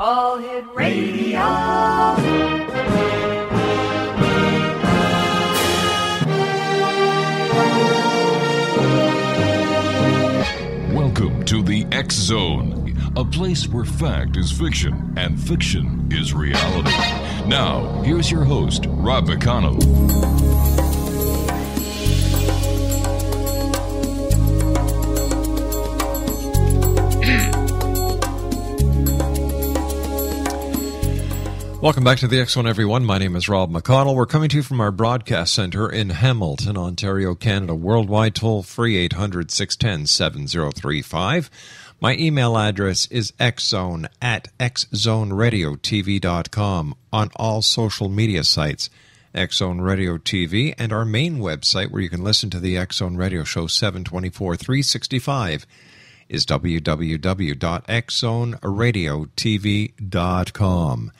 All Hit Radio. Welcome to the X-Zone, a place where fact is fiction and fiction is reality. Now, here's your host, Rob McConnell. Welcome back to the X-Zone, everyone. My name is Rob McConnell. We're coming to you from our broadcast center in Hamilton, Ontario, Canada. Worldwide toll-free 800-610-7035. My email address is xzone@xzoneradiotv.com. On all social media sites, X-Zone Radio TV, and our main website where you can listen to the X-Zone Radio Show 7/24/365 is www.xzoneradiotv.com.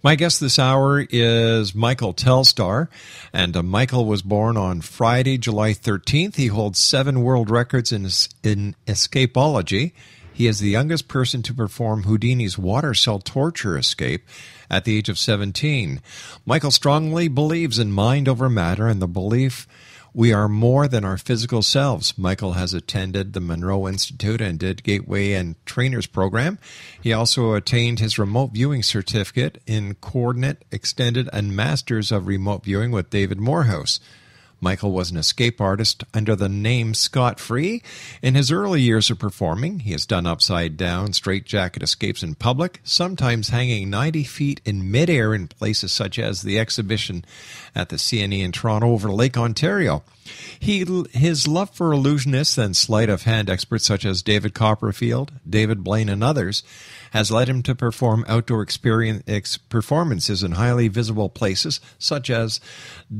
My guest this hour is Michael Telstarr, and Michael was born on Friday, July 13th. He holds 7 world records in escapology. He is the youngest person to perform Houdini's Water Cell Torture Escape at the age of 17. Michael strongly believes in mind over matter and the belief we are more than our physical selves. Michael has attended the Monroe Institute and did Gateway and Trainer's Program. He also attained his Remote Viewing Certificate in Coordinate, Extended, and Masters of Remote Viewing with David Morehouse. Michael was an escape artist under the name Scott Free. In his early years of performing, he has done upside-down, straightjacket escapes in public, sometimes hanging 90 feet in midair in places such as the exhibition at the CNE in Toronto over Lake Ontario. His love for illusionists and sleight-of-hand experts such as David Copperfield, David Blaine, and others has led him to perform outdoor performances in highly visible places such as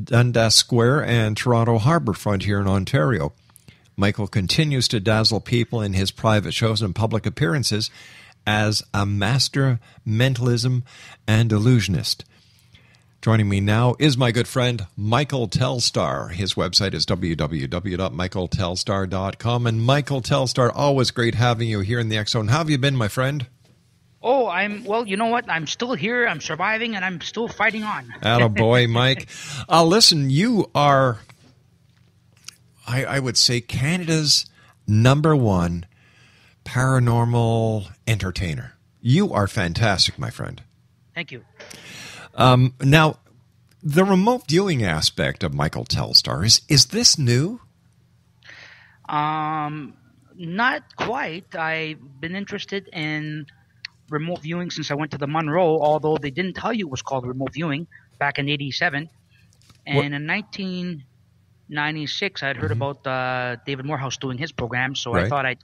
Dundas Square and Toronto Harbourfront here in Ontario. Michael continues to dazzle people in his private shows and public appearances as a master mentalism and illusionist. Joining me now is my good friend, Michael Telstarr. His website is www.michaeltelstarr.com. And Michael Telstarr, always great having you here in the X-Zone. How have you been, my friend? Oh, well, you know what? I'm still here. I'm surviving, and I'm still fighting on. Attaboy, Mike. Listen, you are, I would say, Canada's #1 paranormal entertainer. You are fantastic, my friend. Thank you. Now, the remote viewing aspect of Michael Telstarr, is this new? Not quite. I've been interested in remote viewing since I went to the Monroe, although they didn't tell you it was called remote viewing back in '87. And what? In 1996, I'd heard about David Morehouse doing his program, so I thought I'd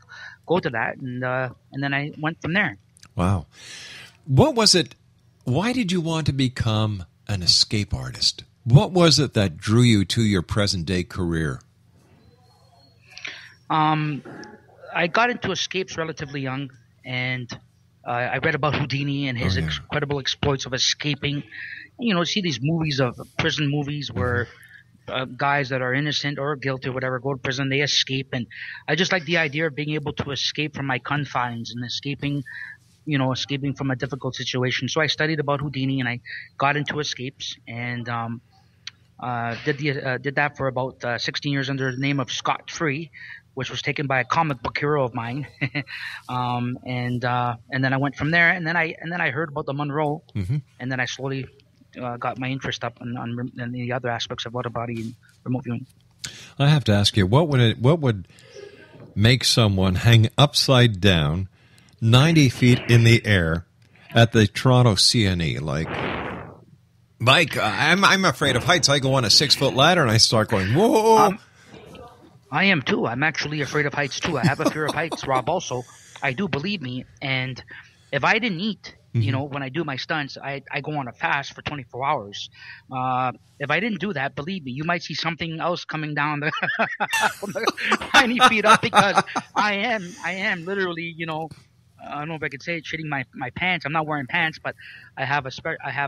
go to that, and then I went from there. Wow. What was it? Why did you want to become an escape artist? What was it that drew you to your present-day career? I got into escapes relatively young, and I read about Houdini and his incredible exploits of escaping. You know, see these movies, of prison movies where guys that are innocent or guilty or whatever go to prison, they escape. And I just like the idea of being able to escape from my confines and escaping – you know, escaping from a difficult situation. So I studied about Houdini and I got into escapes and did that for about 16 years under the name of Scott Free, which was taken by a comic book hero of mine. And then I went from there. And then I heard about the Monroe, and then I slowly got my interest up on the other aspects of water body and remote viewing. I have to ask you, what would make someone hang upside down 90 feet in the air at the Toronto CNE? Like, Mike, I'm afraid of heights. I go on a 6-foot ladder and I start going, whoa. I am too. I'm actually afraid of heights too. I have a fear of heights, Rob, also. I do, believe me. And if I didn't eat, you know, when I do my stunts, I go on a fast for 24 hours. If I didn't do that, believe me, you might see something else coming down the, from the 90 feet up, because I am literally, you know, I don't know if I could say it, shitting my pants. I'm not wearing pants, but I have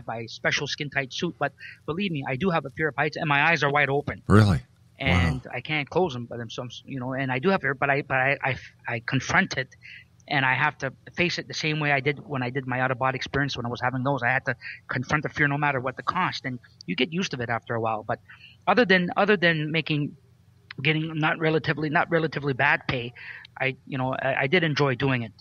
my special skin-tight suit. But believe me, I do have a fear of heights, and my eyes are wide open. Really? And I can't close them, but I'm, you know, and I do have fear, but I confront it and I have to face it the same way I did when I did my out-of-body experience when I was having those. I had to confront the fear no matter what the cost, and you get used to it after a while. But other than getting not relatively bad pay, I did enjoy doing it.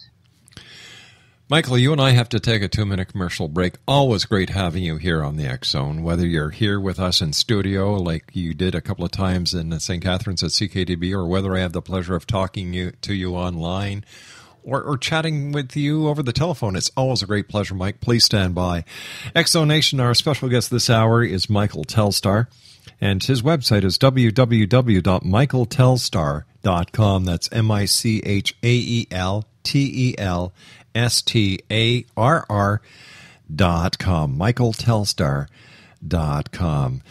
Michael, you and I have to take a 2-minute commercial break. Always great having you here on the X Zone, whether you're here with us in studio like you did a couple of times in St. Catharines at CKDB, or whether I have the pleasure of talking to you online or chatting with you over the telephone. It's always a great pleasure, Mike. Please stand by. X Zone Nation, our special guest this hour is Michael Telstarr, and his website is www.michaeltelstarr.com. That's MichaelTelstarr.com. MichaelTelstarr.com.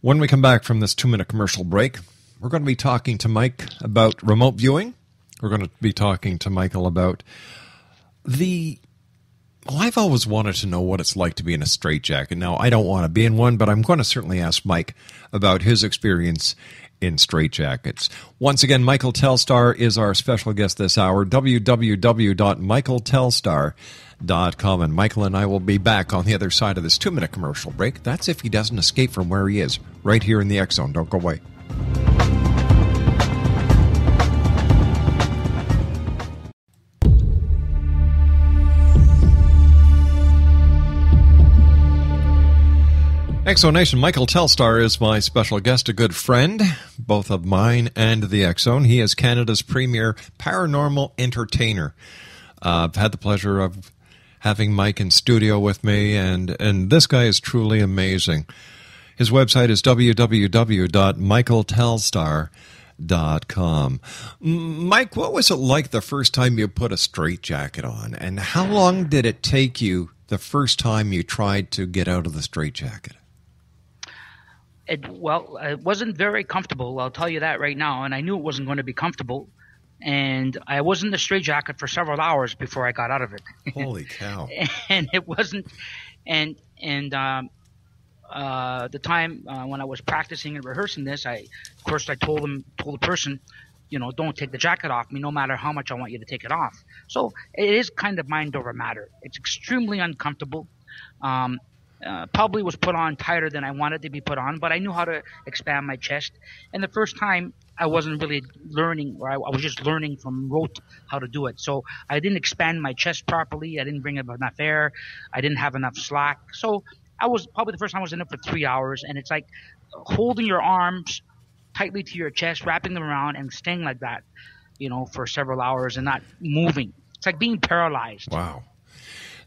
When we come back from this 2-minute commercial break, we're going to be talking to Mike about remote viewing. We're going to be talking to Michael about I've always wanted to know what it's like to be in a straitjacket. Now, I don't want to be in one, but I'm going to certainly ask Mike about his experience in straitjackets. Once again, Michael Telstarr is our special guest this hour, www.michaeltelstarr.com. And Michael and I will be back on the other side of this 2-minute commercial break. That's if he doesn't escape from where he is, right here in the X Zone. Don't go away. X Zone Nation, Michael Telstarr is my special guest, a good friend, both of mine and the X Zone. He is Canada's premier paranormal entertainer. I've had the pleasure of having Mike in studio with me, and this guy is truly amazing. His website is www.michaeltelstarr.com. Mike, what was it like the first time you put a straitjacket on, and how long did it take you the first time you tried to get out of the straitjacket? It wasn't very comfortable, I'll tell you that right now, and I knew it wasn't going to be comfortable, and I was in the straitjacket for several hours before I got out of it. Holy cow. And it wasn't – the time when I was practicing and rehearsing this, of course I told the person, don't take the jacket off me no matter how much I want you to take it off. So it is kind of mind over matter. It's extremely uncomfortable. Probably was put on tighter than I wanted to be put on, but I knew how to expand my chest. And the first time I wasn't really learning, or I was just learning from rote how to do it. So I didn't expand my chest properly. I didn't bring up enough air. I didn't have enough slack. So I was probably the first time I was in it for 3 hours, and it's like holding your arms tightly to your chest, wrapping them around, and staying like that, for several hours and not moving. It's like being paralyzed. Wow.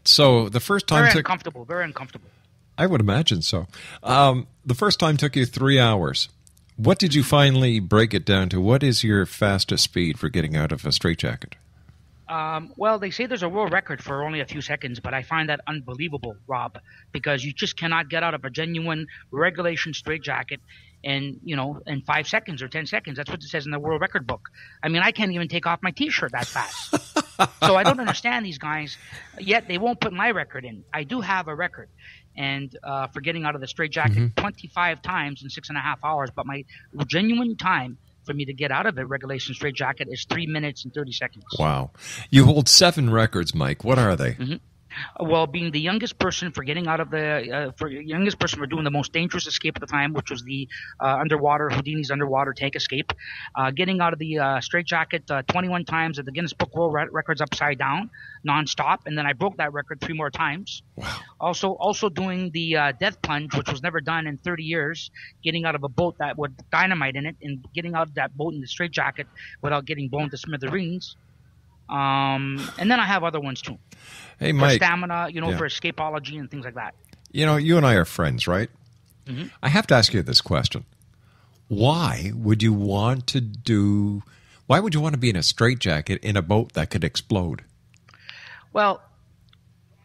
So the first time very uncomfortable. I would imagine so. The first time took you 3 hours. What did you finally break it down to? What is your fastest speed for getting out of a straitjacket? They say there's a world record for only a few seconds, but I find that unbelievable, Rob, because you just cannot get out of a genuine regulation straitjacket in 5 seconds or 10 seconds. That's what it says in the world record book. I mean, I can't even take off my T-shirt that fast. So I don't understand these guys, yet they won't put my record in. I do have a record for getting out of the straitjacket 25 times in 6.5 hours, but my genuine time for me to get out of a regulation straitjacket is 3 minutes and 30 seconds. Wow. You hold 7 records, Mike. What are they? Well, being the youngest person for getting out of for doing the most dangerous escape at the time, which was the Houdini's underwater tank escape, getting out of the straitjacket 21 times at the Guinness Book World Records upside down, nonstop, and then I broke that record 3 more times. Wow! Also doing the death plunge, which was never done in 30 years, getting out of a boat that with dynamite in it, and getting out of that boat in the straitjacket without getting blown to smithereens. And then I have other ones too. Hey, Mike. For stamina, for escapology and things like that. You and I are friends, right? Mm-hmm. I have to ask you this question. Why would you want to be in a straitjacket in a boat that could explode? Well,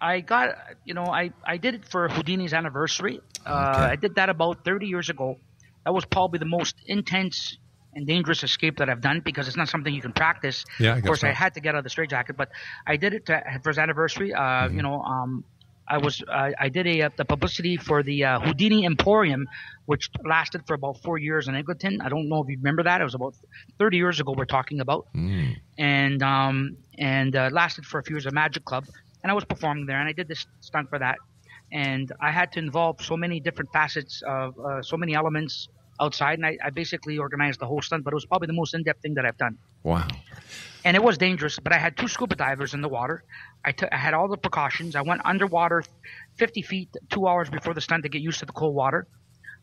I did it for Houdini's anniversary. Okay. I did that about 30 years ago. That was probably the most intense and dangerous escape that I've done, because it's not something you can practice. Yeah, of course, I had to get out of the straitjacket, but I did it for his anniversary. I did the publicity for the Houdini Emporium, which lasted for about 4 years in Eglinton. I don't know if you remember that. It was about 30 years ago we're talking about. Mm. And lasted for a few years, a magic club. And I was performing there, and I did this stunt for that. And I had to involve so many different facets of so many elements outside. And I basically organized the whole stunt, but it was probably the most in-depth thing that I've done. Wow. And it was dangerous, but I had two scuba divers in the water. I had all the precautions. I went underwater 50 feet 2 hours before the stunt to get used to the cold water.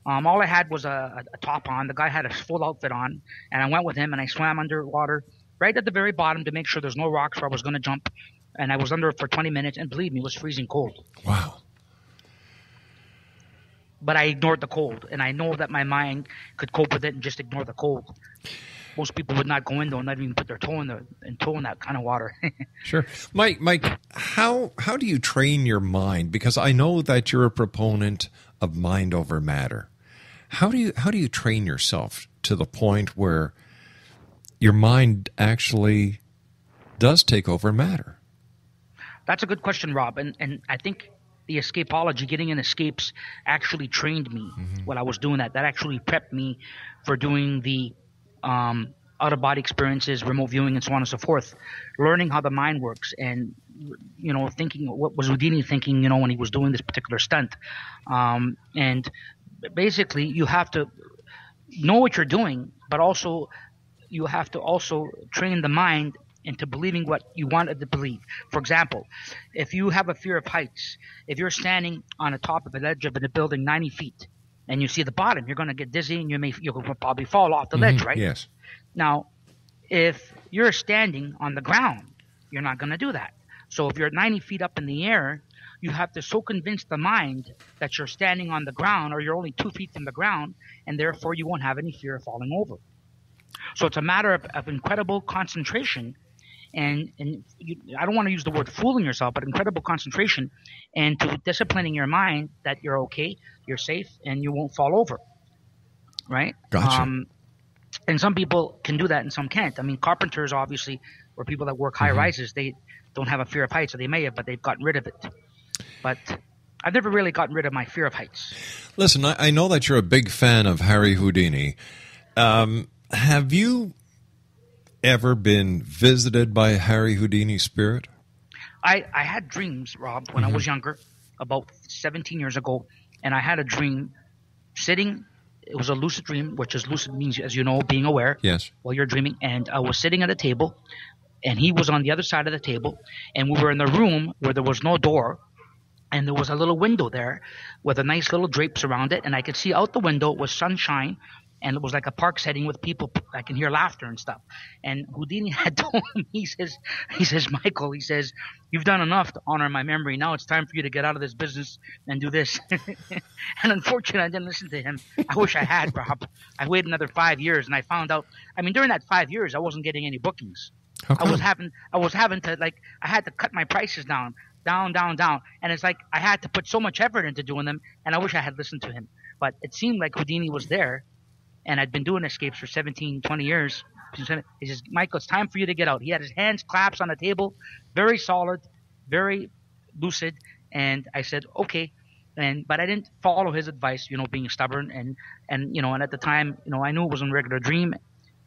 All I had was a top on. The guy had a full outfit on, and I went with him, and I swam underwater right at the very bottom to make sure there's no rocks where I was going to jump. And I was under it for 20 minutes, and believe me, it was freezing cold. Wow. But I ignored the cold, and I know that my mind could cope with it and just ignore the cold. Most people would not go in, though, and not even put their toe in that kind of water. Sure. Mike, how do you train your mind? Because I know that you're a proponent of mind over matter. How do you train yourself to the point where your mind actually does take over matter? That's a good question, Rob, and I think the escapology, getting in escapes, actually trained me while I was doing that. That actually prepped me for doing the out-of-body experiences, remote viewing, and so on and so forth. Learning how the mind works, and thinking what was Houdini thinking, when he was doing this particular stunt. And basically, you have to know what you're doing, but also you have to also train the mind into believing what you want it to believe. For example, if you have a fear of heights, if you're standing on the top of an edge of a building 90 feet, and you see the bottom, you're going to get dizzy, and you'll probably fall off the ledge, right? Yes. Now, if you're standing on the ground, you're not going to do that. So if you're 90 feet up in the air, you have to so convince the mind that you're standing on the ground, or you're only 2 feet from the ground, and therefore you won't have any fear of falling over. So it's a matter of incredible concentration, and I don't want to use the word fooling yourself, but incredible concentration, and to disciplining your mind that you're okay, you're safe, and you won't fall over, right? Gotcha. And some people can do that and some can't. I mean, carpenters, obviously, or people that work high-rises, they don't have a fear of heights, or they may have, but they've gotten rid of it. But I've never really gotten rid of my fear of heights. Listen, I know that you're a big fan of Harry Houdini. Have you ever been visited by Harry Houdini's spirit? I had dreams, Rob, when I was younger, about 17 years ago, and I had a dream sitting. It was a lucid dream, which is lucid means, as you know, being aware. Yes. While you're dreaming. And I was sitting at a table, and he was on the other side of the table, and we were in a room where there was no door, and there was a little window there with a nice little drapes around it, and I could see out the window was sunshine. And it was like a park setting with people. I can hear laughter and stuff. And Houdini had told him, he says, Michael, he says, you've done enough to honor my memory. Now it's time for you to get out of this business and do this. And unfortunately, I didn't listen to him. I wish I had, Rob. I waited another 5 years, and I found out. I mean, during that 5 years, I wasn't getting any bookings. Okay. I was having to, like, I had to cut my prices down. And it's like I had to put so much effort into doing them, and I wish I had listened to him. But it seemed like Houdini was there. And I'd been doing escapes for 17, 20 years. He says, Michael, it's time for you to get out. He had his hands clasped on the table, very solid, very lucid. And I said, okay. But I didn't follow his advice, being stubborn. And at the time, I knew it was a regular dream.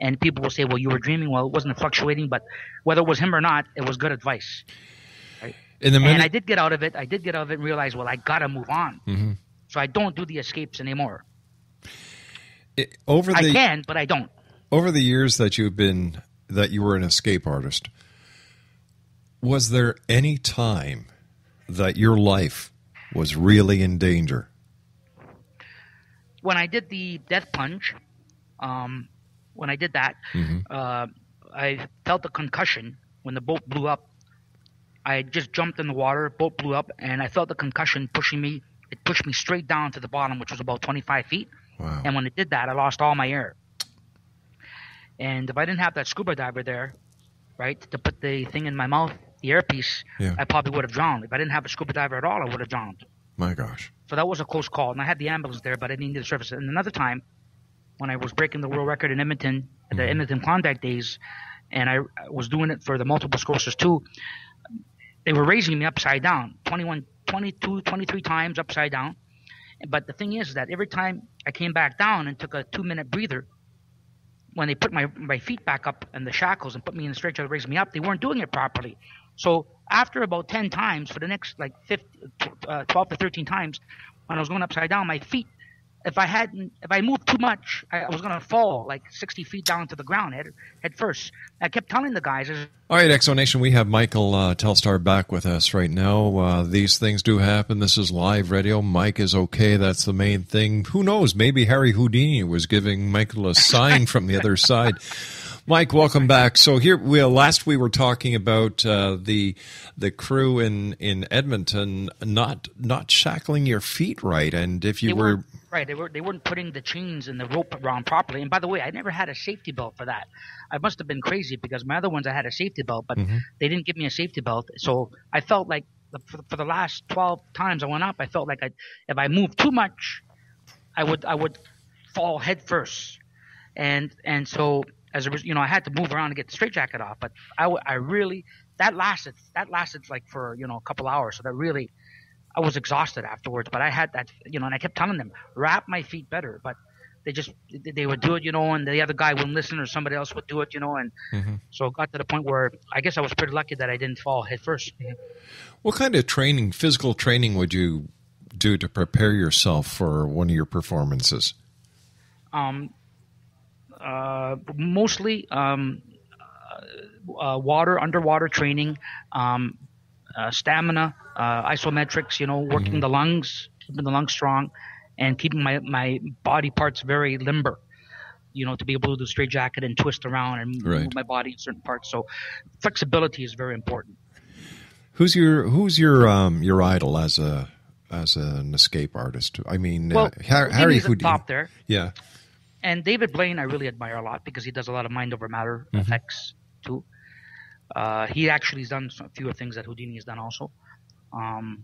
And people will say, well, you were dreaming. Well, it wasn't fluctuating. But whether it was him or not, it was good advice. Right? And I did get out of it. I did get out of it and realize, well, I got to move on. Mm-hmm. So I don't do the escapes anymore. I can, but I don't. Over the years that you were an escape artist, was there any time that your life was really in danger? When I did the death plunge, when I did that, I felt a concussion when the boat blew up. I had just jumped in the water, boat blew up, and I felt the concussion pushing me. It pushed me straight down to the bottom, which was about 25 feet. Wow. And when it did that, I lost all my air. And if I didn't have that scuba diver there, right, to put the thing in my mouth, the airpiece, yeah, I probably would have drowned. If I didn't have a scuba diver at all, I would have drowned. My gosh. So that was a close call. And I had the ambulance there, but I needed the service. And another time, when I was breaking the world record in Edmonton, at the Edmonton Klondike days, and I was doing it for the multiple sclerosis too, they were raising me upside down, 21, 22, 23 times upside down. But the thing is that every time I came back down and took a 2-minute breather, when they put my feet back up and the shackles and put me in the stretcher to raise me up, they weren't doing it properly. So after about 10 times, for the next like 12 to 13 times, when I was going upside down, my feet, if I moved too much, I was going to fall like 60 feet down to the ground head first. I kept telling the guys. All right, X-Zone Nation, we have Michael Telstarr back with us right now. These things do happen. This is live radio. Mike is okay. That's the main thing. Who knows? Maybe Harry Houdini was giving Michael a sign from the other side. Mike, welcome back. So here, last we were talking about the crew in Edmonton not shackling your feet right, and if you were right, they weren't putting the chains and the rope around properly. And by the way, I never had a safety belt for that. I must have been crazy because my other ones I had a safety belt, but they didn't give me a safety belt, so I felt like for the last 12 times I went up, I felt like if I moved too much, I would fall head first, and so. As it was, I had to move around to get the straitjacket off, but I really that lasted like for a couple hours. So that really, I was exhausted afterwards. But I had that, and I kept telling them wrap my feet better, but they would do it, and the other guy wouldn't listen, or somebody else would do it, and so it got to the point where I guess I was pretty lucky that I didn't fall head first. What kind of training, physical training, would you do to prepare yourself for one of your performances? Mostly underwater training, stamina, isometrics, working the lungs, keeping the lungs strong, and keeping my body parts very limber, to be able to do straitjacket and twist around and move my body in certain parts. So flexibility is very important. Who's your your idol as an escape artist? I mean, well, Harry Houdini. Top there. Yeah. And David Blaine, I really admire a lot because he does a lot of mind over matter effects too. He actually has done a few things that Houdini has done also, and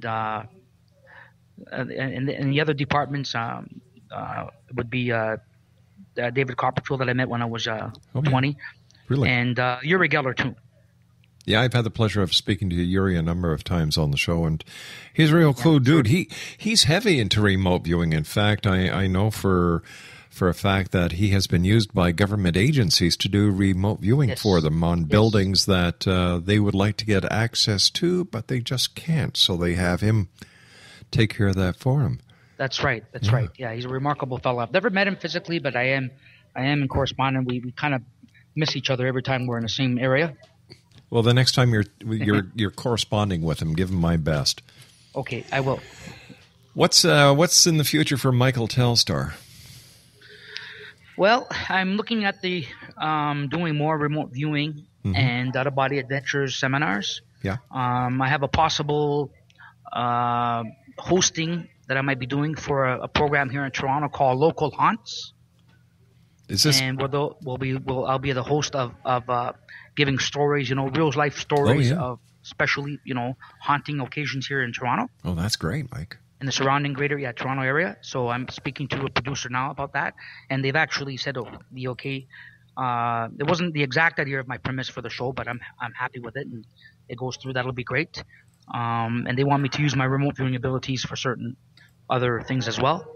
the other departments would be David Copperfield that I met when I was 20, really, and Yuri Geller too. Yeah, I've had the pleasure of speaking to Yuri a number of times on the show, and he's a real cool dude. He's heavy into remote viewing. In fact, I know for a fact that he has been used by government agencies to do remote viewing for them on buildings that they would like to get access to, but they just can't. So they have him take care of that for them. That's right. That's right. Yeah, he's a remarkable fellow. I've never met him physically, but I am in correspondence. We kind of miss each other every time we're in the same area. Well, the next time you're corresponding with him, give him my best. Okay, I will. What's in the future for Michael Telstarr? Well, I'm looking at the doing more remote viewing and out of body adventures seminars. Yeah. I have a possible hosting that I might be doing for a program here in Toronto called Local Haunts. Is this? And I'll be the host of giving stories, real life stories of especially, haunting occasions here in Toronto. Oh, that's great, Mike. In the surrounding greater Toronto area. So I'm speaking to a producer now about that, and they've actually said okay. It wasn't the exact idea of my premise for the show, but I'm happy with it, and it goes through. That'll be great. And they want me to use my remote viewing abilities for certain other things as well.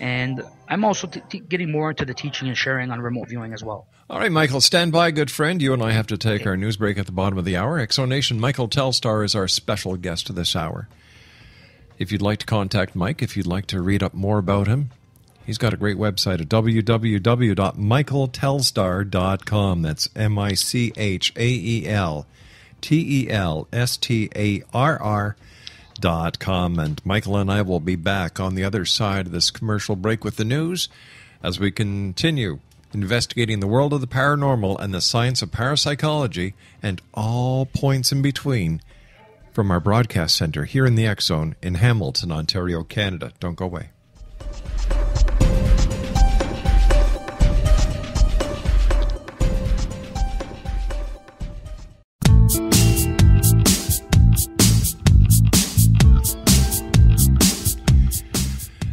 And I'm also getting more into the teaching and sharing on remote viewing as well. All right, Michael, stand by, good friend. You and I have to take our news break at the bottom of the hour. X-Zone Nation, Michael Telstarr is our special guest of this hour. If you'd like to contact Mike, if you'd like to read up more about him, he's got a great website at www.michaeltelstarr.com. That's MichaelTelstarr.com, and Michael and I will be back on the other side of this commercial break with the news as we continue investigating the world of the paranormal and the science of parapsychology and all points in between from our broadcast center here in the X-Zone in Hamilton, Ontario, Canada. Don't go away.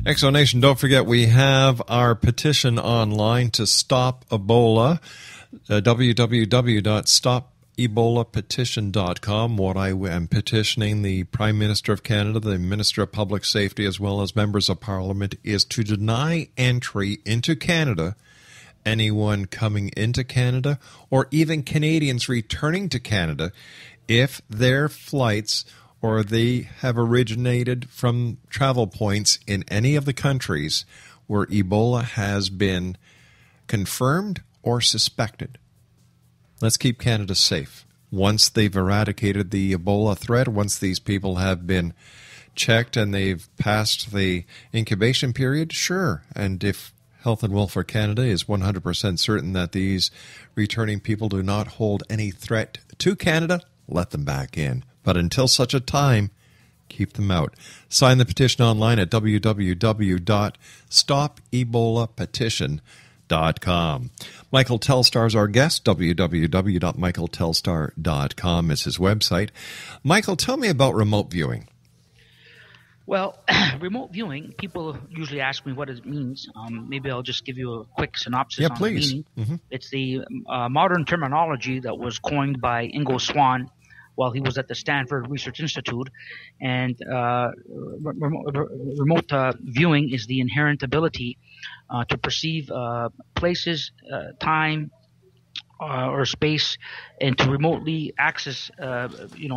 X-Zone Nation, don't forget we have our petition online to stop Ebola, www.stop EbolaPetition.com, what I am petitioning the Prime Minister of Canada, the Minister of Public Safety, as well as members of Parliament, is to deny entry into Canada anyone coming into Canada or even Canadians returning to Canada if their flights or they have originated from travel points in any of the countries where Ebola has been confirmed or suspected. Let's keep Canada safe. Once they've eradicated the Ebola threat, once these people have been checked and they've passed the incubation period, sure. And if Health and Welfare Canada is 100% certain that these returning people do not hold any threat to Canada, let them back in. But until such a time, keep them out. Sign the petition online at www.stopebolapetition.com. Michael Telstarr is our guest. www.michaeltelstarr.com is his website. Michael, tell me about remote viewing. Well, remote viewing, people usually ask me what it means. Maybe I'll just give you a quick synopsis on the meaning. It's the modern terminology that was coined by Ingo Swan while he was at the Stanford Research Institute, and remote viewing is the inherent ability to perceive places, time, or space, and to remotely access,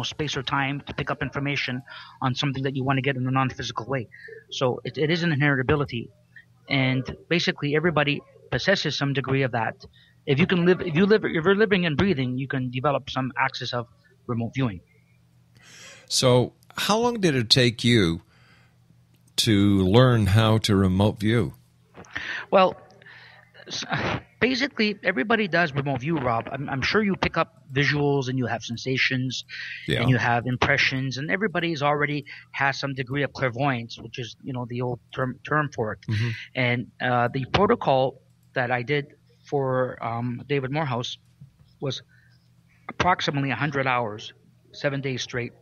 space or time to pick up information on something that you want to get in a non-physical way. So it is an inherent ability, and basically everybody possesses some degree of that. If you're living and breathing, you can develop some access of remote viewing. So how long did it take you to learn how to remote view? Well, basically everybody does remote view, Rob. I'm sure you pick up visuals and you have sensations and you have impressions, and everybody's already has some degree of clairvoyance, which is, the old term for it. And the protocol that I did for David Morehouse was approximately 100 hours, 7 days straight.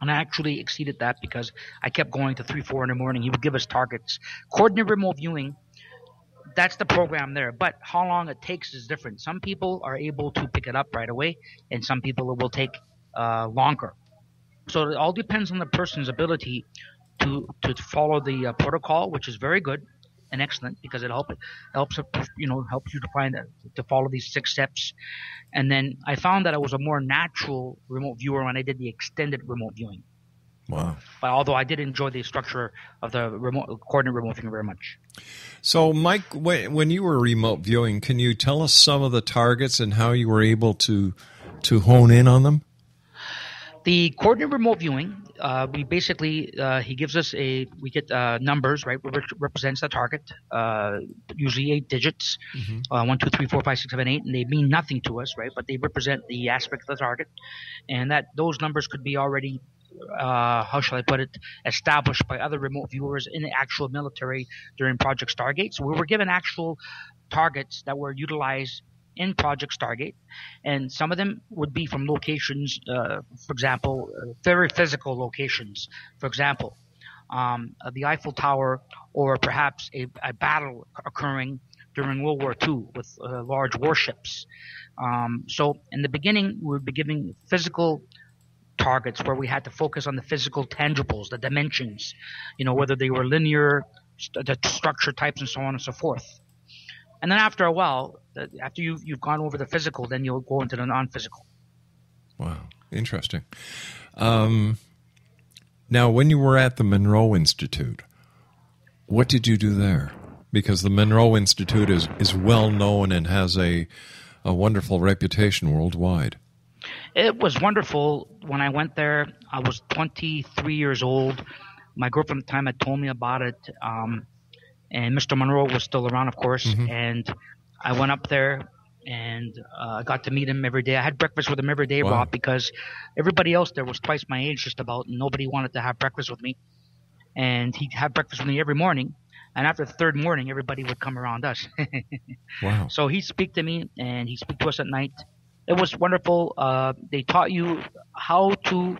And I actually exceeded that because I kept going to 3, 4 in the morning. He would give us targets. Coordinated remote viewing, that's the program there. But how long it takes is different. Some people are able to pick it up right away, and some people it will take longer. So it all depends on the person's ability to follow the protocol, which is very good and excellent because it helps you to find to follow these 6 steps. And then I found that I was a more natural remote viewer when I did the extended remote viewing. Wow. But although I did enjoy the structure of the coordinate remote viewing very much. So Mike, when you were remote viewing, can you tell us some of the targets and how you were able to hone in on them? The coordinate remote viewing, we basically he gives us we get numbers, right, which represents the target, usually 8 digits, 1, 2, 3, 4, 5, 6, 7, 8, and they mean nothing to us, right, but they represent the aspect of the target, and that those numbers could be already how shall I put it, established by other remote viewers in the actual military during Project Stargate. So we were given actual targets that were utilized in Project Stargate, and some of them would be from locations, for example, very physical locations, for example, the Eiffel Tower, or perhaps a battle occurring during World War II with large warships. So in the beginning, we would be giving physical targets where we had to focus on the physical tangibles, the dimensions, whether they were linear, the structure types, and so on and so forth. And then after a while, after you've gone over the physical, then you'll go into the non-physical. Wow, interesting. Now, when you were at the Monroe Institute, what did you do there? Because the Monroe Institute is well known and has a wonderful reputation worldwide. It was wonderful. When I went there, I was 23 years old. My girlfriend at the time had told me about it, and Mr. Monroe was still around, of course, and I went up there and got to meet him every day. I had breakfast with him every day, Rob, because everybody else there was twice my age just about, and nobody wanted to have breakfast with me. And he'd have breakfast with me every morning, and after the third morning, everybody would come around us. Wow. So he'd speak to me, and he'd speak to us at night. It was wonderful. They taught you how to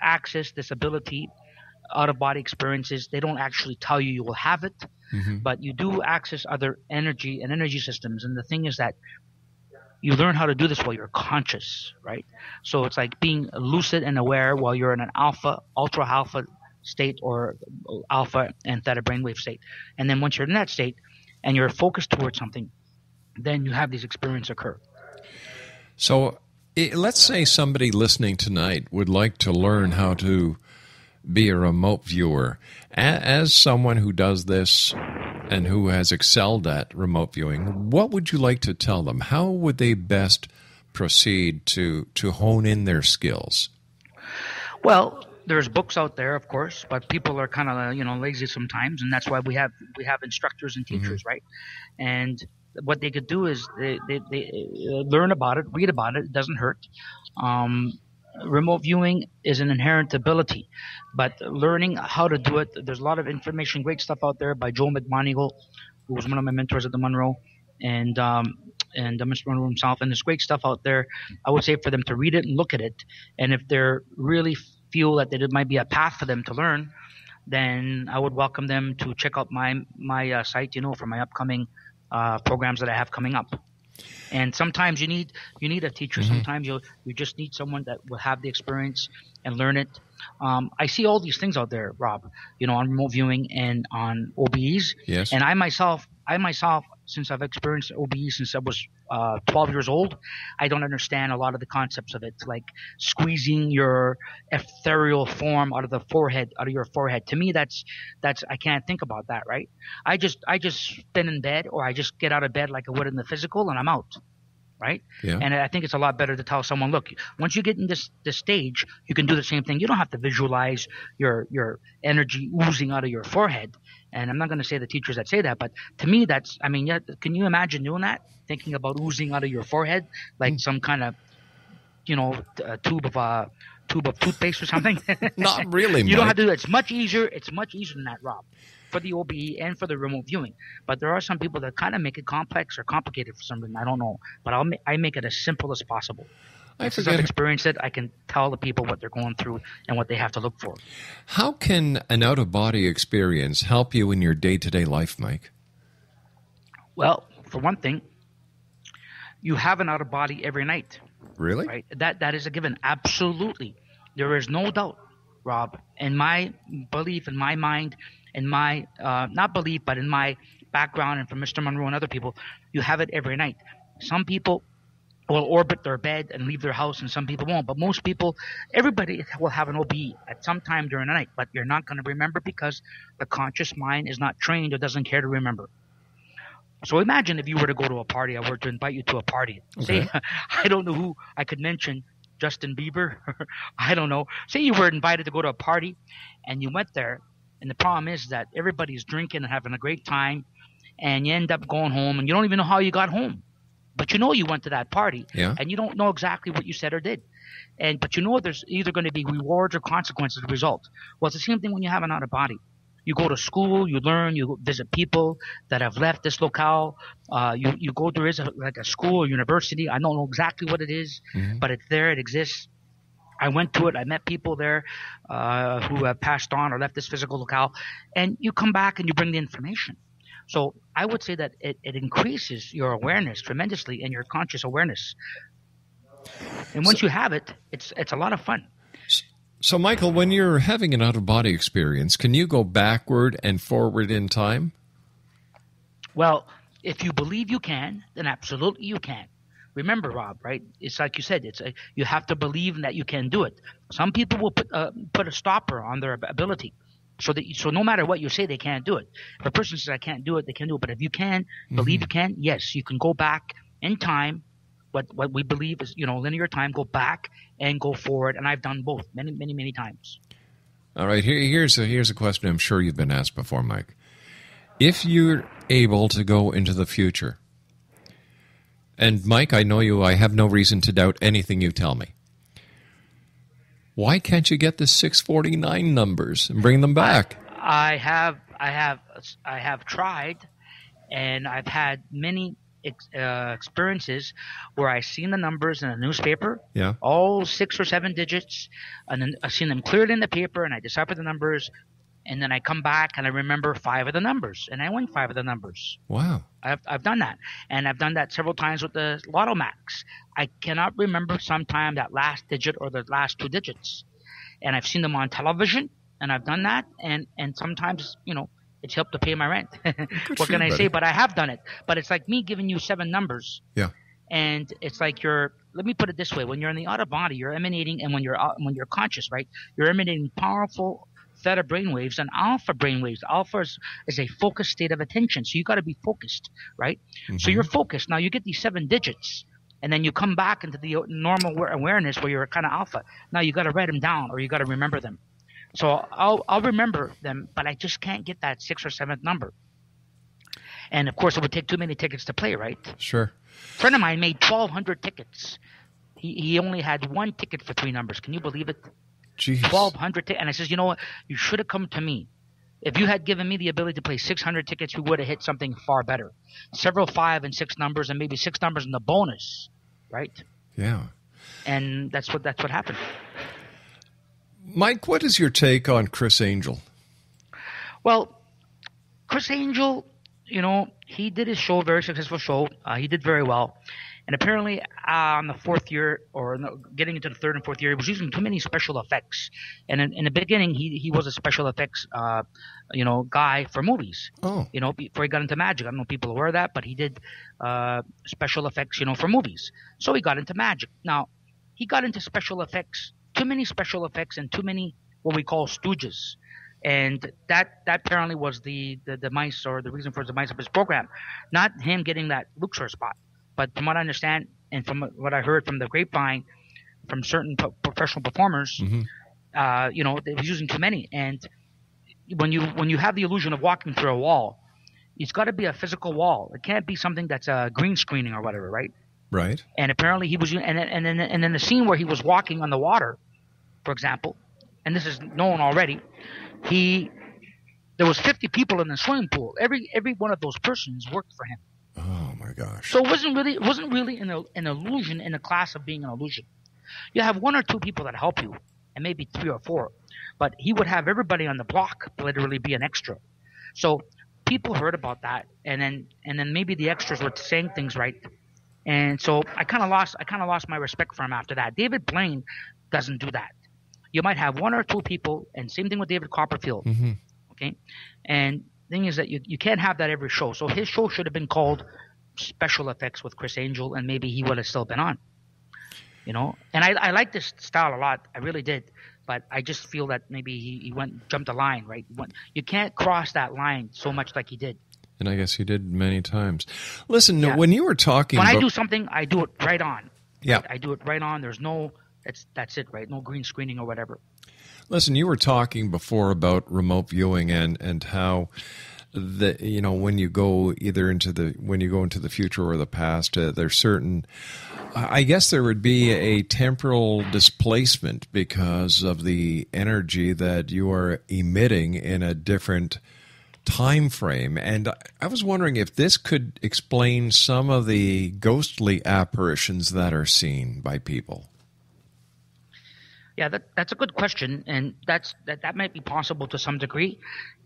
access this ability, out-of-body experiences. They don't actually tell you will have it, but you do access other energy and energy systems. And the thing is that you learn how to do this while you're conscious, right? So it's like being lucid and aware while you're in an alpha, ultra alpha state or alpha and theta brainwave state. And then once you're in that state and you're focused towards something, then you have these experiences occur. So let's say somebody listening tonight would like to learn how to be a remote viewer. As someone who does this and who has excelled at remote viewing, what would you like to tell them? How would they best proceed to hone in their skills? Well, there's books out there, of course, but people are kind of, you know, lazy sometimes, and that's why we have instructors and teachers, right? And what they could do is they learn about it, read about it. It doesn't hurt. Remote viewing is an inherent ability, but learning how to do it, there's a lot of information, great stuff out there by Joel McMoneagle, who was one of my mentors at the Monroe, and Mr. Monroe himself. And there's great stuff out there. I would say for them to read it and look at it. And if they're really feel that there might be a path for them to learn, then I would welcome them to check out my site, you know, for my upcoming programs that I have coming up. And sometimes you need a teacher. Sometimes you just need someone that will have the experience and learn it. I see all these things out there, Rob, you know, on remote viewing and on OBEs. Yes. And I myself, since I've experienced OBE since I was 12 years old, I don't understand a lot of the concepts of it, like squeezing your ethereal form out of your forehead. To me, that's I can't think about that, right? I just spin in bed, or I just get out of bed like I would in the physical, and I'm out, right? Yeah. And I think it's a lot better to tell someone, look, once you get in this stage, you can do the same thing. You don't have to visualize your energy oozing out of your forehead. And I'm not going to say the teachers that say that, but to me, that's – I mean, yeah, can you imagine doing that, thinking about oozing out of your forehead like some kind of, you know, tube of toothpaste or something? Not really, Mike. You don't have to do that. It's much easier than that, Rob, for the OBE and for the remote viewing. But there are some people that kind of make it complex or complicated for something. I don't know, but I make it as simple as possible. Since I've experienced it, I can tell the people what they're going through and what they have to look for. How can an out-of-body experience help you in your day-to-day life, Mike? Well, for one thing, you have an out-of-body every night. Really? Right? That is a given. Absolutely. There is no doubt, Rob. In my belief, in my mind, in my not belief, but in my background and from Mr. Monroe and other people, you have it every night. Some people will orbit their bed and leave their house, and some people won't. But most people, everybody will have an OBE at some time during the night, but you're not going to remember because the conscious mind is not trained or doesn't care to remember. So imagine if you were to go to a party, I were to invite you to a party. Okay. Say, I don't know who I could mention, Justin Bieber, I don't know. Say you were invited to go to a party and you went there, and the problem is that everybody's drinking and having a great time, and you end up going home and you don't even know how you got home. But you know you went to that party, and you don't know exactly what you said or did. But you know there's either going to be rewards or consequences as a result. Well, it's the same thing when you have an out-of-body. You go to school, you learn, you visit people that have left this locale. You go to a school or university. I don't know exactly what it is, but it's there. It exists. I went to it. I met people there who have passed on or left this physical locale. And you come back and you bring the information. So I would say that it increases your awareness tremendously and your conscious awareness. And once you have it, it's a lot of fun. So, Michael, when you're having an out-of-body experience, can you go backward and forward in time? Well, if you believe you can, then absolutely you can. Remember, Rob, right? It's like you said, you have to believe that you can do it. Some people will put a stopper on their ability. So no matter what you say, they can't do it. If a person says, I can't do it, they can't do it. But if you can, believe you can, yes, you can go back in time. What we believe is, you know, linear time, go back and go forward. And I've done both many, many, many times. All right. Here's a question I'm sure you've been asked before, Mike. If you're able to go into the future, and Mike, I know you, I have no reason to doubt anything you tell me. Why can't you get the 649 numbers and bring them back? I have tried, and I've had many experiences where I've seen the numbers in a newspaper, all 6 or 7 digits, and then I've seen them clearly in the paper, and I decipher the numbers, and then I come back and I remember five of the numbers, and I win five of the numbers. Wow. I've done that, and I've done that several times with the Lotto Max. I cannot remember sometime that last digit or the last two digits, and I've seen them on television, and I've done that, and sometimes, you know, it's helped to pay my rent. What can I say? But I have done it. But it's like me giving you seven numbers. Yeah. And it's like you're – let me put it this way. When you're in the outer body, you're emanating – and when you're conscious, right, you're emanating powerful theta brainwaves and alpha brainwaves. Alpha is a focused state of attention. So you got to be focused, right? Mm-hmm. So you're focused. Now you get these seven digits, and then you come back into the normal awareness where you're kind of alpha. Now you got to write them down, or you got to remember them. So I'll remember them, but I just can't get that sixth or seventh number. And, of course, it would take too many tickets to play, right? Sure. A friend of mine made 1,200 tickets. He only had one ticket for three numbers. Can you believe it? Jeez. 1,200 tickets. And I says, you know what? You should have come to me. If you had given me the ability to play 600 tickets, we would have hit something far better. Several five and six numbers, and maybe six numbers in the bonus, right? Yeah. And that's what happened. Mike, what is your take on Chris Angel? Well, Chris Angel, you know, he did his show, very successful show. He did very well. And apparently on the fourth year or no, getting into the third and fourth year, he was using too many special effects. And in the beginning, he was a special effects, you know, guy for movies. Oh. You know, before he got into magic. I don't know if people are aware of that, but he did special effects, you know, for movies. So he got into magic. Now, he got into special effects. Too many special effects and too many what we call stooges, and that apparently was the mice or the reason for the mice of his program, not him getting that Luxor spot. But from what I understand and from what I heard from the grapevine from certain professional performers, mm-hmm. You know, they were using too many. And when you have the illusion of walking through a wall, it's got to be a physical wall. It can't be something that's a green screening or whatever, right? Right. And apparently he was, and then the scene where he was walking on the water. For example, and this is known already, there was 50 people in the swimming pool. Every one of those persons worked for him. Oh my gosh! So it wasn't really an illusion in the class of being an illusion. You have one or two people that help you, and maybe three or four, but he would have everybody on the block literally be an extra. So people heard about that, and then maybe the extras were saying things right, and so I kind of lost my respect for him after that. David Blaine doesn't do that. You might have one or two people, and same thing with David Copperfield. Mm-hmm. Okay, and the thing is that you can't have that every show. So his show should have been called Special Effects with Chris Angel, and maybe he would have still been on. You know, and I like this style a lot. I really did, but I just feel that maybe he jumped a line, right? You can't cross that line so much like he did. And I guess he did many times. Listen, yeah. When you were talking, when I do something, I do it right on. Yeah, I do it right on. There's no. That's it, right? No green screening or whatever. Listen, you were talking before about remote viewing and how you know, when you go into the future or the past, there's certain. I guess there would be a temporal displacement because of the energy that you are emitting in a different time frame, and I was wondering if this could explain some of the ghostly apparitions that are seen by people. Yeah, that's a good question, and that might be possible to some degree.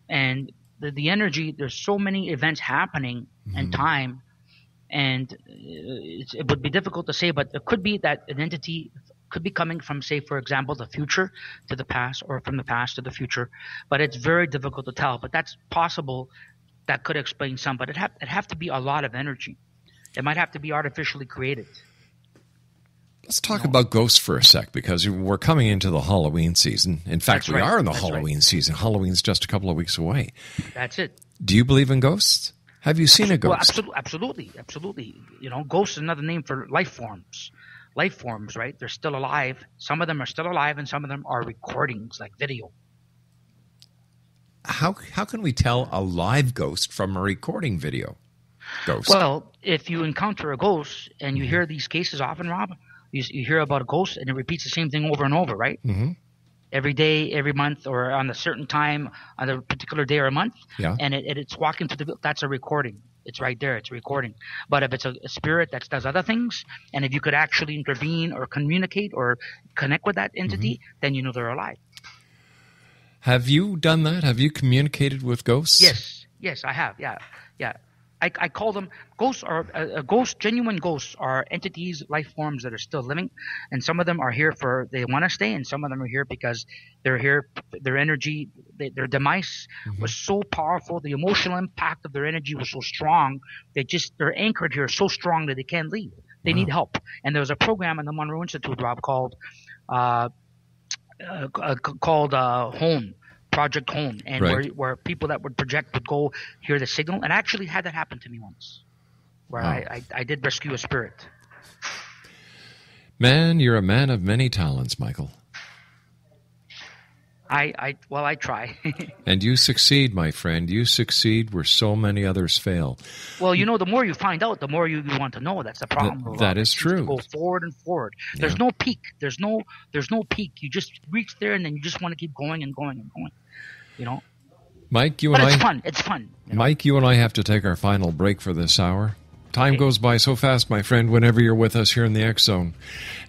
And the energy, there's so many events happening in time, and it would be difficult to say, but it could be that an entity could be coming from, say, for example, the future to the past or from the past to the future, but it's very difficult to tell. But that's possible. That could explain some, but it'd have to be a lot of energy. It might have to be artificially created. Let's talk about ghosts for a sec, because we're coming into the Halloween season. In fact, we are in the Halloween season. Halloween's just a couple of weeks away. That's it. Do you believe in ghosts? Have you seen a ghost? Well, absolutely. You know, ghosts is another name for life forms. Life forms, right? They're still alive. Some of them are still alive, and some of them are recordings, like video. How can we tell a live ghost from a recording video? Ghost. Well, if you encounter a ghost, and you hear these cases often, Rob, you hear about a ghost, and it repeats the same thing over and over, right? Mm-hmm. Every day, every month, or on a certain time, on a particular day or a month, yeah. And it's walking through the – that's a recording. It's right there. It's a recording. But if it's a spirit that does other things, and if you could actually intervene or communicate or connect with that entity, then you know they're alive. Have you done that? Have you communicated with ghosts? Yes, yes, I have. Yeah, yeah. I call them ghosts. Are ghosts, genuine ghosts, are entities, life forms that are still living, and some of them are here for they want to stay, and some of them are here because they're here. Their energy, their demise was so powerful. The emotional impact of their energy was so strong. They're anchored here so strong that they can't leave. They need help. And there was a program in the Monroe Institute, Rob, called Home. Project Home, and where people that would project would go hear the signal, and I actually had that happen to me once, where I did rescue a spirit. Man, you're a man of many talents, Michael. I try. And you succeed, my friend. You succeed where so many others fail. Well, you know, the more you find out, the more you want to know. That's the problem. That is true. Go forward and forward. There's no peak. There's no peak. You just reach there, and then you just want to keep going and going and going. You know, Mike. It's fun. You know? Mike, you and I have to take our final break for this hour. Time goes by so fast, my friend, whenever you're with us here in the X-Zone.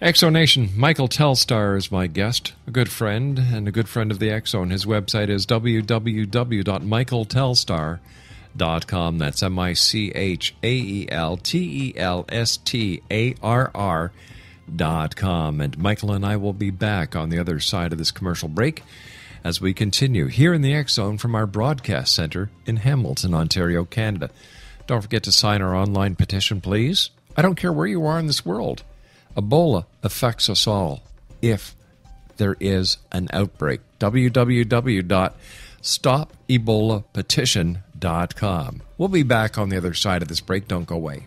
X-Zone Nation, Michael Telstarr is my guest, a good friend and a good friend of the X-Zone. His website is www.michaeltelstarr.com. That's michaeltelstarr.com. And Michael and I will be back on the other side of this commercial break as we continue here in the X-Zone from our broadcast center in Hamilton, Ontario, Canada. Don't forget to sign our online petition, please. I don't care where you are in this world. Ebola affects us all if there is an outbreak. www.stopebolapetition.com. We'll be back on the other side of this break. Don't go away.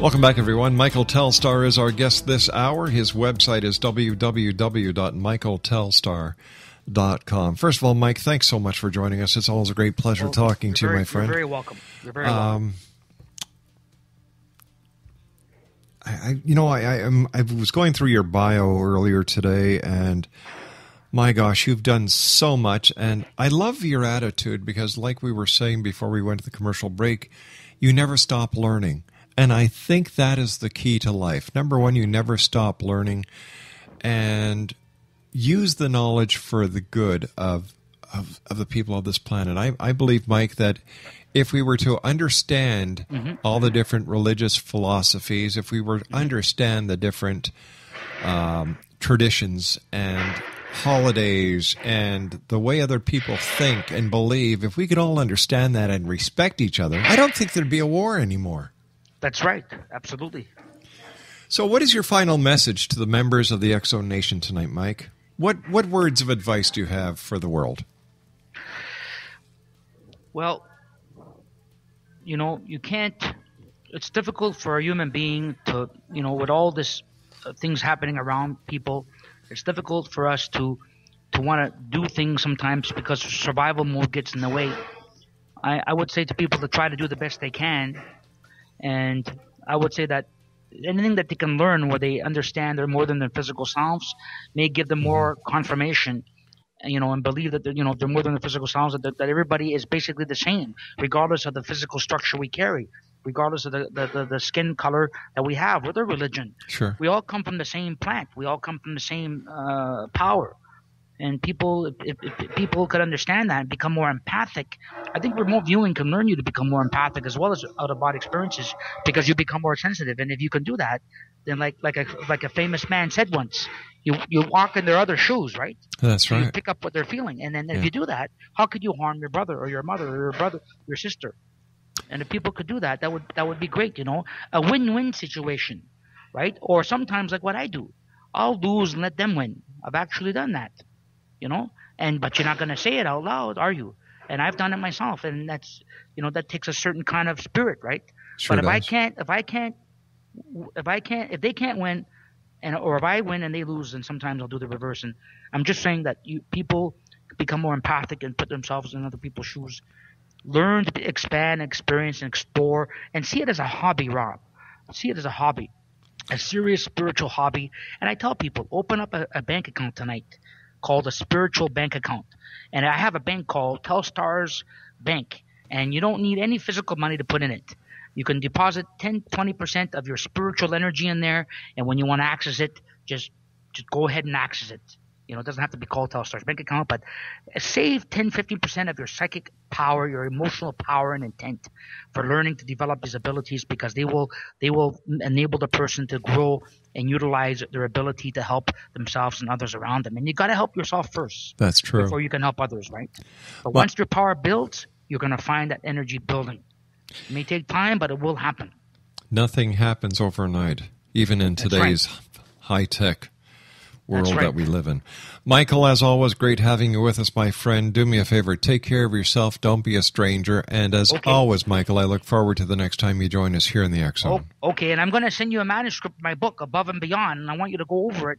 Welcome back, everyone. Michael Telstarr is our guest this hour. His website is www.michaeltelstarr.com. First of all, Mike, thanks so much for joining us. It's always a great pleasure talking to you, my friend. You're very welcome. You're very welcome. I was going through your bio earlier today, and my gosh, you've done so much. And I love your attitude because, like we were saying before we went to the commercial break, you never stop learning. And I think that is the key to life. Number one, you never stop learning and use the knowledge for the good of the people of this planet. I believe, Mike, that if we were to understand all the different religious philosophies, if we were to understand the different traditions and holidays and the way other people think and believe, if we could all understand that and respect each other, I don't think there'd be a war anymore. That's right. Absolutely. So what is your final message to the members of the X-Zone Nation tonight, Mike? What words of advice do you have for the world? Well, you know, you can't – it's difficult for a human being to – you know, with all this things happening around people, it's difficult for us to want to do things sometimes because survival mode gets in the way. I would say to people to try to do the best they can. And I would say that anything that they can learn where they understand they're more than their physical selves may give them more confirmation, you know, and believe that, you know, they're more than their physical selves, that everybody is basically the same, regardless of the physical structure we carry, regardless of the skin color that we have or their religion. Sure. We all come from the same plant. We all come from the same power. And people, if people could understand that and become more empathic, I think remote viewing can learn you to become more empathic as well as out-of-body experiences because you become more sensitive. And if you can do that, then like a famous man said once, you walk in their other shoes, right? That's right. So you pick up what they're feeling. And then if you do that, how could you harm your brother or your mother or your sister? And if people could do that, that would be great, you know, a win-win situation, right? Or sometimes like what I do, I'll lose and let them win. I've actually done that. You know, but you're not going to say it out loud, are you? And I've done it myself, and that's, you know, that takes a certain kind of spirit, right? Sure. But if they can't win, or if I win and they lose, then sometimes I'll do the reverse. And I'm just saying that people become more empathic and put themselves in other people's shoes, learn to expand, experience, and explore, and see it as a hobby, Rob. See it as a hobby. a serious spiritual hobby, and I tell people, open up a bank account tonight called a spiritual bank account. And I have a bank called Telstarr's Bank, and you don't need any physical money to put in it. You can deposit 10, 20% of your spiritual energy in there, and when you want to access it, just go ahead and access it. You know, it doesn't have to be called Telstar's bank account, but save 10, 15% of your psychic power, your emotional power and intent for learning to develop these abilities, because they will enable the person to grow and utilize their ability to help themselves and others around them. And you got to help yourself first. That's true. Before you can help others, right? But once your power builds, you're going to find that energy building. It may take time, but it will happen. Nothing happens overnight, even in today's high-tech world that we live in. Michael, as always, great having you with us, my friend. Do me a favor. Take care of yourself. Don't be a stranger. And as always, Michael, I look forward to the next time you join us here in the X-Zone. Oh, okay, and I'm going to send you a manuscript of my book, Above and Beyond, and I want you to go over it.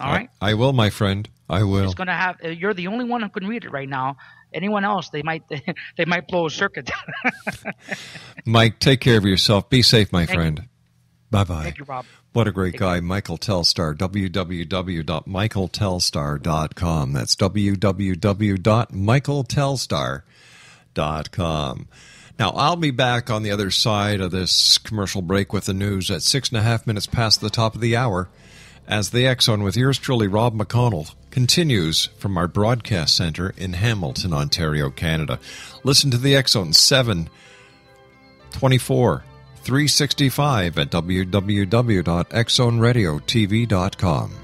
All right? I will, my friend. I will. It's going to have. You're the only one who can read it right now. Anyone else, they might blow a circuit. Mike, take care of yourself. Be safe, my friend. Bye-bye. Thank you, Rob. What a great guy, Michael Telstarr, www.michaeltelstarr.com. That's www.michaeltelstarr.com. Now, I'll be back on the other side of this commercial break with the news at 6.5 minutes past the top of the hour as the X-Zone with yours truly, Rob McConnell, continues from our broadcast center in Hamilton, Ontario, Canada. Listen to the X-Zone 7/24/365 at www.xzoneradiotv.com.